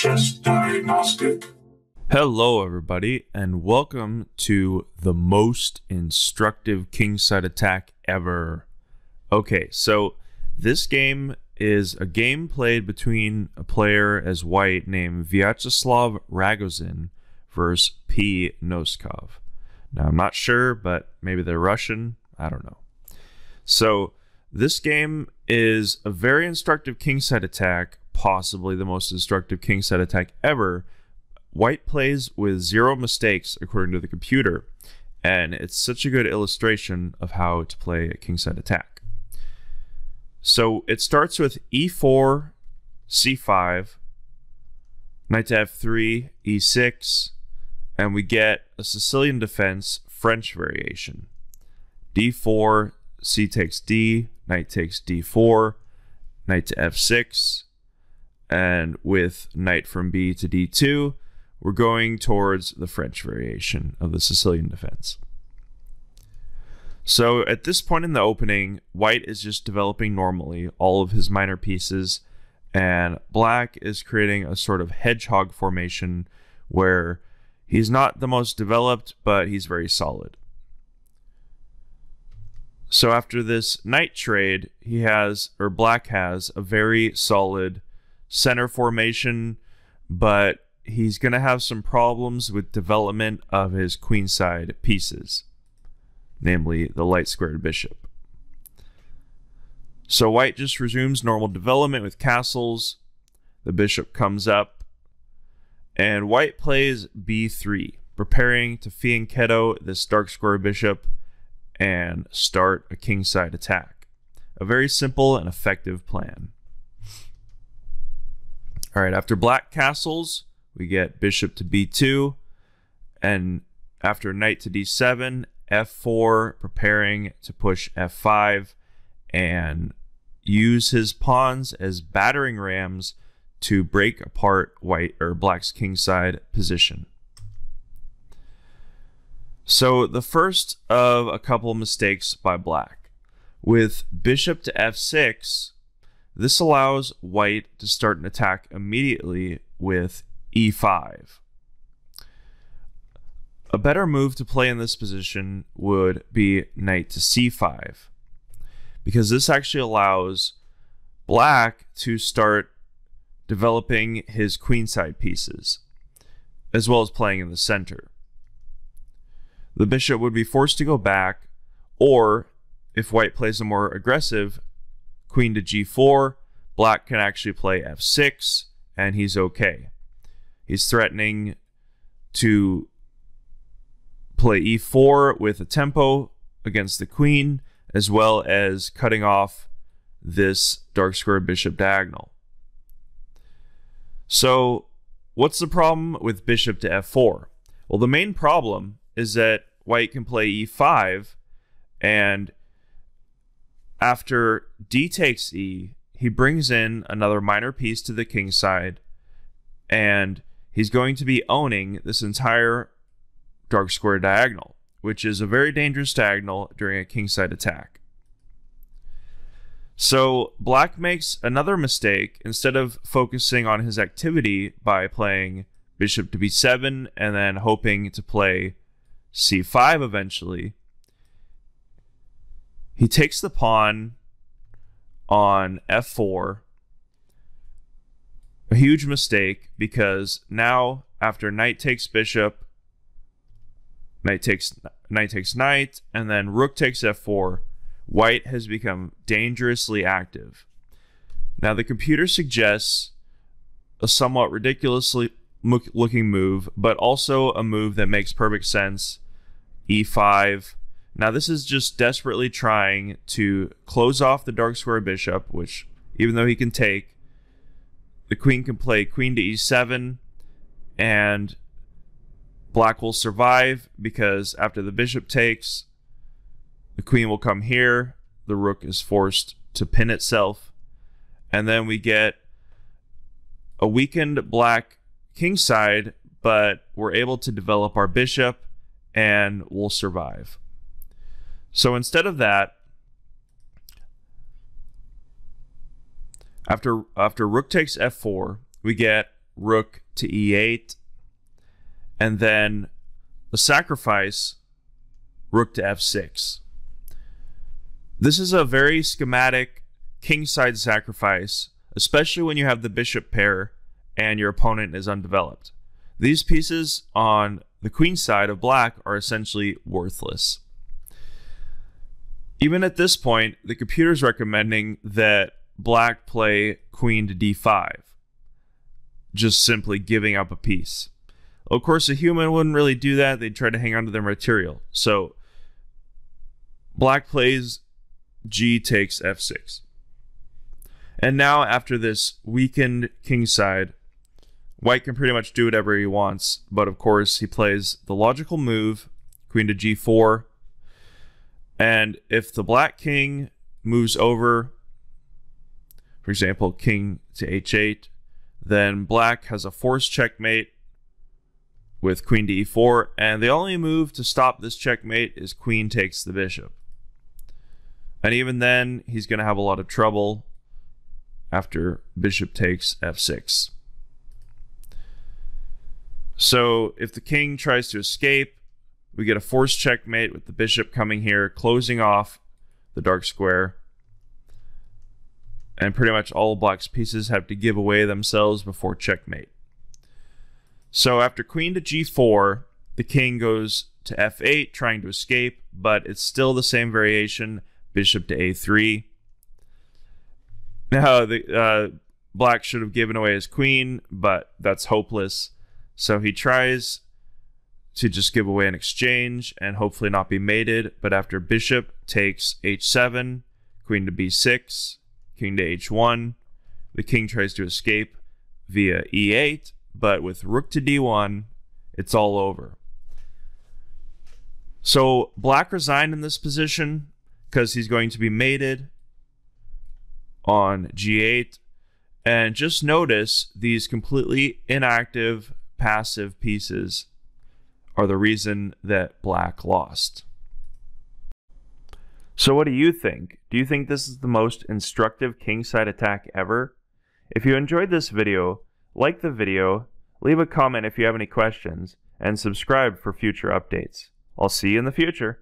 Chess Diagnostic. Hello everybody, and welcome to the most instructive kingside attack ever. Okay, so this game is a game played between a player as white named Vyacheslav Ragozin versus P. Noskov. Now I'm not sure, but maybe they're Russian, I don't know. So this game is a very instructive kingside attack, possibly the most instructive kingside attack ever. White plays with zero mistakes according to the computer, and it's such a good illustration of how to play a kingside attack. So it starts with e4, c5, knight to f3, e6, and we get a Sicilian defense, French variation. d4, c takes d, knight takes d4, knight to f6, and with knight from b to d2, we're going towards the French variation of the Sicilian defense. So at this point in the opening, white is just developing normally all of his minor pieces, and black is creating a sort of hedgehog formation where he's not the most developed, but he's very solid. So after this knight trade, black has a very solid center formation, but he's going to have some problems with development of his queenside pieces, namely the light squared bishop. So white just resumes normal development with castles. The bishop comes up, and white plays b3, preparing to fianchetto this dark square bishop and start a kingside attack. A very simple and effective plan. All right, after black castles, we get bishop to b2, and after knight to d7, f4, preparing to push f5 and use his pawns as battering rams to break apart black's kingside position. So the first of a couple mistakes by black. With bishop to f6, this allows white to start an attack immediately with e5. A better move to play in this position would be knight to c5, because this actually allows black to start developing his queenside pieces, as well as playing in the center. The bishop would be forced to go back, or if white plays a more aggressive queen to g4, black can actually play f6, and he's okay. He's threatening to play e4 with a tempo against the queen, as well as cutting off this dark square bishop diagonal. So what's the problem with bishop to f4? Well, the main problem is that white can play e5, and after d takes e, he brings in another minor piece to the king side, and he's going to be owning this entire dark square diagonal, which is a very dangerous diagonal during a kingside attack. So black makes another mistake. Instead of focusing on his activity by playing bishop to b7 and then hoping to play c5 eventually, he takes the pawn on f4, a huge mistake, because now after knight takes bishop, knight takes knight, and then rook takes f4, white has become dangerously active. Now the computer suggests a somewhat ridiculously looking move, but also a move that makes perfect sense, e5. Now this is just desperately trying to close off the dark square bishop, which even though he can take, the queen can play queen to e7, and black will survive, because after the bishop takes, the queen will come here, the rook is forced to pin itself, and then we get a weakened black kingside, but we're able to develop our bishop and we'll survive. So instead of that, after rook takes f4, we get rook to e8, and then a sacrifice, rook to f6. This is a very schematic kingside sacrifice, especially when you have the bishop pair and your opponent is undeveloped. These pieces on the queen side of black are essentially worthless. Even at this point, the computer is recommending that black play queen to d5, just simply giving up a piece. Of course, a human wouldn't really do that. They'd try to hang on to their material. So black plays g takes f6. And now after this weakened kingside, white can pretty much do whatever he wants, but of course he plays the logical move, queen to g4. And if the black king moves over, for example, king to h8, then black has a forced checkmate with queen to e4, and the only move to stop this checkmate is queen takes the bishop. And even then, he's going to have a lot of trouble after bishop takes f6. So if the king tries to escape, we get a forced checkmate with the bishop coming here, closing off the dark square. And pretty much all black's pieces have to give away themselves before checkmate. So after queen to g4, the king goes to f8, trying to escape, but it's still the same variation, bishop to a3. Now, black should have given away his queen, but that's hopeless. So he tries to just give away an exchange and hopefully not be mated, but after bishop takes h7, queen to b6, king to h1, the king tries to escape via e8, but with rook to d1, it's all over. So black resigned in this position because he's going to be mated on g8. And just notice these completely inactive passive pieces are the reason that black lost. So what do you think? Do you think this is the most instructive kingside attack ever? If you enjoyed this video, like the video, leave a comment if you have any questions, and subscribe for future updates. I'll see you in the future.